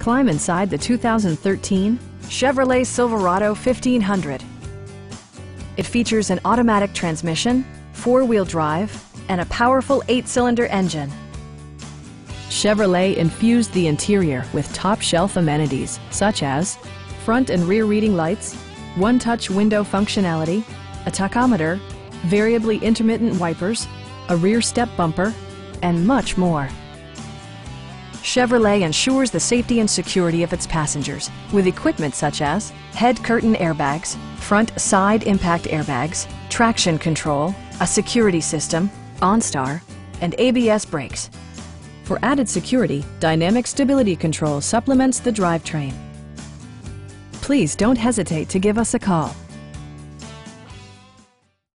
Climb inside the 2013 Chevrolet Silverado 1500. It features an automatic transmission, four-wheel drive, and a powerful 8-cylinder engine. Chevrolet infused the interior with top-shelf amenities such as front and rear reading lights, one-touch window functionality, a tachometer, variably intermittent wipers, a rear step bumper, and much more. Chevrolet ensures the safety and security of its passengers with equipment such as head curtain airbags, front side impact airbags, traction control, a security system, OnStar, and ABS brakes. For added security, dynamic stability control supplements the drivetrain. Please don't hesitate to give us a call.